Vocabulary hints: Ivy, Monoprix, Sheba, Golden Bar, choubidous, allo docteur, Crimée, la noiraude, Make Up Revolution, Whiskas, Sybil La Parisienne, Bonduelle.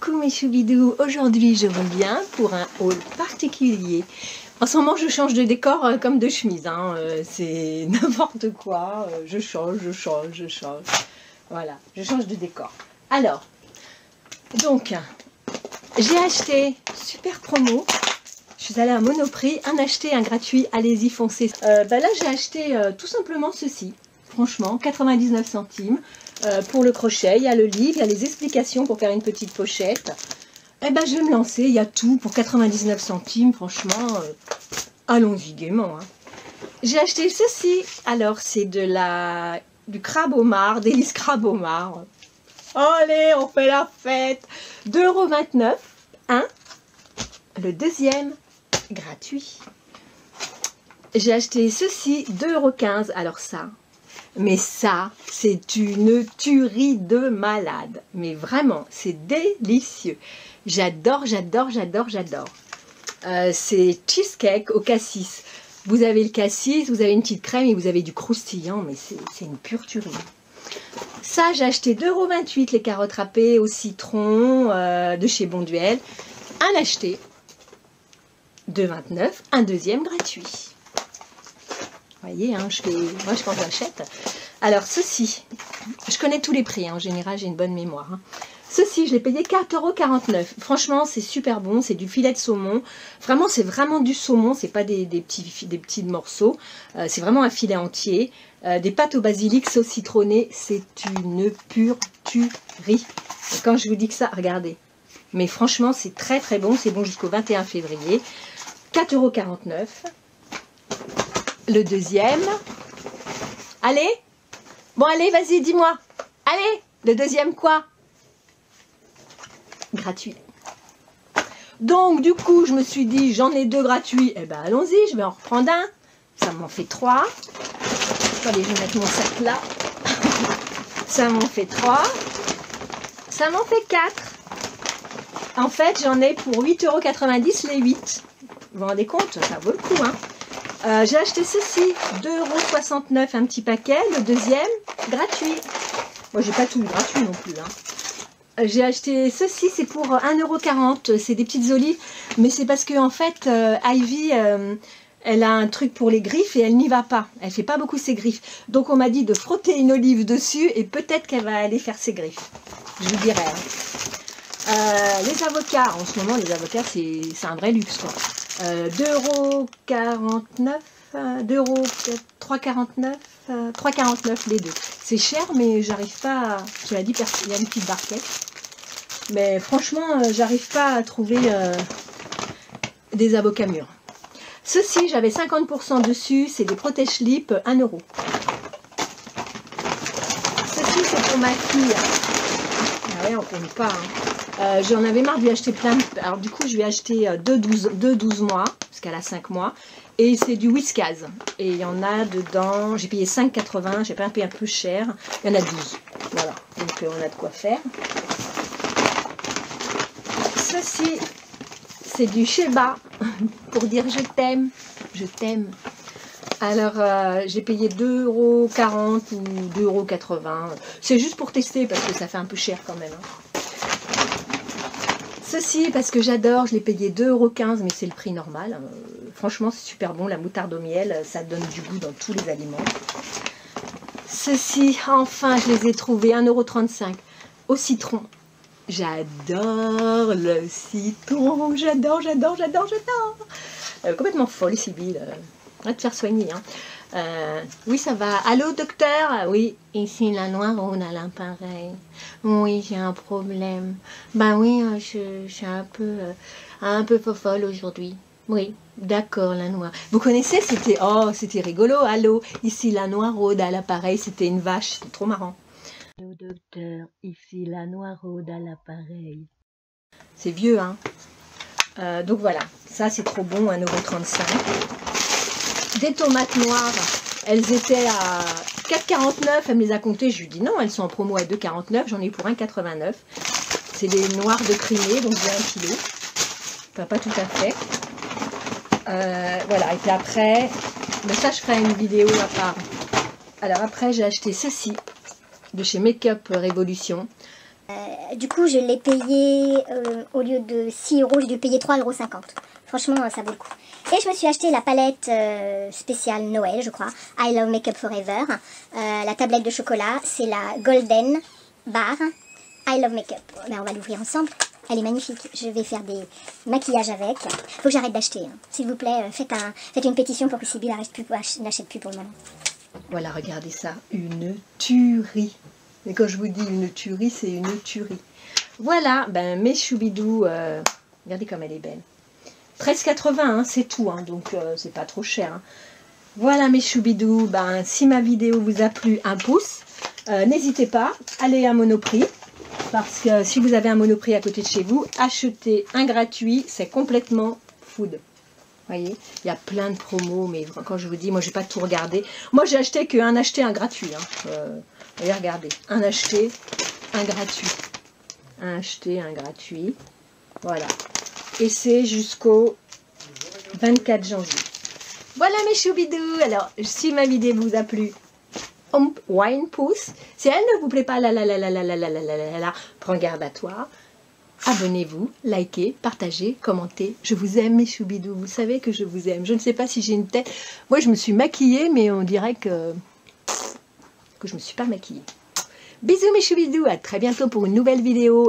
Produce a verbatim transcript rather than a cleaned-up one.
Coucou mes choubidous, aujourd'hui je reviens pour un haul particulier. En ce moment je change de décor comme de chemise, hein. C'est n'importe quoi, je change, je change, je change, voilà, je change de décor. Alors, donc, j'ai acheté, super promo, je suis allée à Monoprix, un acheté, un gratuit, allez-y foncez. Euh, ben là j'ai acheté euh, tout simplement ceci, franchement, quatre-vingt-dix-neuf centimes. Euh, pour le crochet, il y a le livre, il y a les explications pour faire une petite pochette. Et ben, je vais me lancer, il y a tout pour quatre-vingt-dix-neuf centimes, franchement, euh, allons-y gaiement, hein. J'ai acheté ceci, alors c'est de la du crabe au mar, délice crabe au mar. Allez, on fait la fête. Deux euros vingt-neuf, un, le deuxième, gratuit. J'ai acheté ceci, deux euros quinze, alors ça... Mais ça, c'est une tuerie de malade. Mais vraiment, c'est délicieux. J'adore, j'adore, j'adore, j'adore. Euh, c'est cheesecake au cassis. Vous avez le cassis, vous avez une petite crème et vous avez du croustillant. Mais c'est une pure tuerie. Ça, j'ai acheté deux euros vingt-huit les carottes râpées au citron euh, de chez Bonduelle. Un acheté, deux euros vingt-neuf, un deuxième gratuit. Vous voyez, hein, je fais... moi je pense que j'achète. Alors ceci, je connais tous les prix, hein, en général j'ai une bonne mémoire. Hein. Ceci, je l'ai payé quatre euros quarante-neuf. Franchement, c'est super bon, c'est du filet de saumon. Vraiment, c'est vraiment du saumon, c'est pas des, des, petits, des petits morceaux. Euh, c'est vraiment un filet entier. Euh, des pâtes au basilic, sauce citronnée, c'est une pure tuerie. Et quand je vous dis que ça, regardez. Mais franchement, c'est très très bon, c'est bon jusqu'au vingt et un février. quatre euros quarante-neuf. Le deuxième. Allez. Bon, allez, vas-y, dis-moi. Allez. Le deuxième, quoi? Gratuit. Donc, du coup, je me suis dit, j'en ai deux gratuits. Eh ben, allons-y, je vais en reprendre un. Ça m'en fait trois. Attendez, je vais mettre mon sac là. Ça m'en fait trois. Ça m'en fait quatre. En fait, j'en ai pour huit euros quatre-vingt-dix les huit. Vous vous rendez compte? Ça vaut le coup, hein. Euh, j'ai acheté ceci, deux euros soixante-neuf un petit paquet, le deuxième, gratuit. Moi, j'ai pas tout le gratuit non plus, hein. J'ai acheté ceci, c'est pour un euro quarante, c'est des petites olives, mais c'est parce que en fait, euh, Ivy, euh, elle a un truc pour les griffes et elle n'y va pas. Elle fait pas beaucoup ses griffes. Donc, on m'a dit de frotter une olive dessus et peut-être qu'elle va aller faire ses griffes. Je vous dirai, hein. Euh, les avocats, en ce moment, les avocats, c'est un vrai luxe, quoi. Euh, deux euros quarante-neuf, euh, deux euros trois quarante-neuf, euh, trois euros quarante-neuf les deux. C'est cher, mais j'arrive pas à... Tu l'as dit, il y a une petite barquette. Mais franchement, euh, j'arrive pas à trouver euh, des avocats mûrs. Ceci, j'avais cinquante pour cent dessus, c'est des protège-lips, un euro. Ceci, c'est pour ma fille. Ah ouais, on compte pas, hein. Euh, j'en avais marre de lui acheter plein de... Alors du coup je lui ai acheté deux douze mois, parce qu'elle a cinq mois. Et c'est du Whiskas. Et il y en a dedans, j'ai payé cinq euros quatre-vingts, j'ai pas payé un peu cher. Il y en a douze. Voilà, donc euh, on a de quoi faire. Ceci, c'est du Sheba, pour dire je t'aime, je t'aime. Alors euh, j'ai payé deux euros quarante ou deux euros quatre-vingts. C'est juste pour tester, parce que ça fait un peu cher quand même, hein. Ceci, parce que j'adore, je l'ai payé deux euros quinze, mais c'est le prix normal. Euh, franchement, c'est super bon, la moutarde au miel, ça donne du goût dans tous les aliments. Ceci, enfin, je les ai trouvés, un euro trente-cinq, au citron. J'adore le citron, j'adore, j'adore, j'adore, j'adore. Euh, complètement folle, Sybille, euh, va te faire soigner, hein. Euh, oui, ça va. Allô, docteur? Oui, ici la noire, on a l'appareil. Oui, j'ai un problème. Ben oui, je, je suis un peu, euh, un peu fofolle aujourd'hui. Oui, d'accord, la noire. Vous connaissez, c'était... Oh, c'était rigolo. Allô, ici la noire, on a l'appareil. C'était une vache, c'était trop marrant. Allô, docteur, ici la noire, on a l'appareil. C'est vieux, hein. Euh, donc voilà, ça c'est trop bon, un euro trente-cinq. Des tomates noires, elles étaient à quatre euros quarante-neuf, elle me les a comptées, je lui dis non, elles sont en promo à deux euros quarante-neuf, j'en ai eu pour un euro quatre-vingt-neuf. C'est des noires de Crimée, donc j'ai un kilo, enfin pas tout à fait. Euh, voilà, et puis après, mais ça je ferai une vidéo à part. Alors après j'ai acheté ceci, de chez Make Up Revolution. Euh... du coup je l'ai payé euh, au lieu de six euros, j'ai dû payer trois euros cinquante. Franchement ça vaut le coup. Et je me suis acheté la palette euh, spéciale Noël je crois, I Love Make Up Forever. Euh, la tablette de chocolat, c'est la Golden Bar I Love Make Up. Ben, on va l'ouvrir ensemble. Elle est magnifique, je vais faire des maquillages avec. Faut que j'arrête d'acheter, hein. S'il vous plaît, faites, un, faites une pétition pour que Sibylle n'achète plus pour le moment. Voilà, regardez ça, une tuerie. Mais quand je vous dis une tuerie, c'est une tuerie. Voilà, ben mes choubidous, euh, regardez comme elle est belle. treize quatre-vingts, hein, c'est tout, hein, donc euh, c'est pas trop cher. Hein. Voilà mes choubidous, ben, si ma vidéo vous a plu, un pouce. Euh, n'hésitez pas, allez à Monoprix. Parce que si vous avez un Monoprix à côté de chez vous, achetez un gratuit, c'est complètement food. Voyez, il y a plein de promos, mais quand je vous dis, moi j'ai pas tout regardé. Moi j'ai acheté qu'un acheté, un gratuit. Hein. Euh, allez, regardez, un acheté, un gratuit. Un acheté, un gratuit. Voilà. Et c'est jusqu'au vingt-quatre janvier. Voilà mes choubidous. Alors, si ma vidéo vous a plu, wine pouce. Si elle ne vous plaît pas, la la la la la la la la la la la, prends garde à toi. Abonnez-vous, likez, partagez, commentez. Je vous aime mes choubidous, vous savez que je vous aime. Je ne sais pas si j'ai une tête. Moi je me suis maquillée, mais on dirait que que je me suis pas maquillée. Bisous mes choubidous, à très bientôt pour une nouvelle vidéo.